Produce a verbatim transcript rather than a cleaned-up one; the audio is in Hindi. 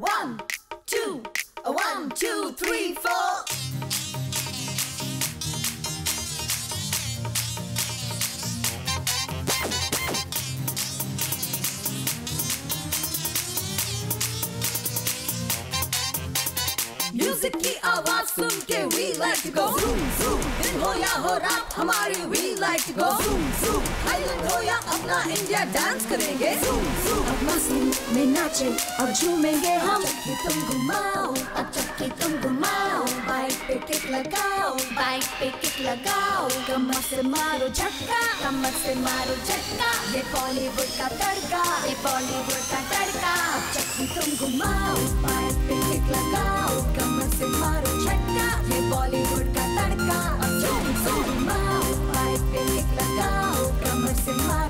One, two, one, two, three, four. Music की आवाज सुन के we like to go zoom zoom दिन हो या हो रात हमारी we like to go zoom zoom island हो या अपना इंडिया डांस करेंगे zoom zoom अब मस्ती में नाचे अब झूमेंगे हम चक्की तुम घुमाओ अब चक्की तुम घुमाओ बाइक पे किक लगाओ बाइक पे किक लगाओ कमर से मारो झटका कमर से मारो झटका ये बॉलीवुड का तड़का ये बॉलीवुड का तड़का अब चक्की तुम घुमाओ बाइक पे किक लगाओ कमर से मारो झटका ये बॉलीवुड का तड़का अब चक्की तुम घुमाओ बाइक पे किक लगाओ कमर से मारो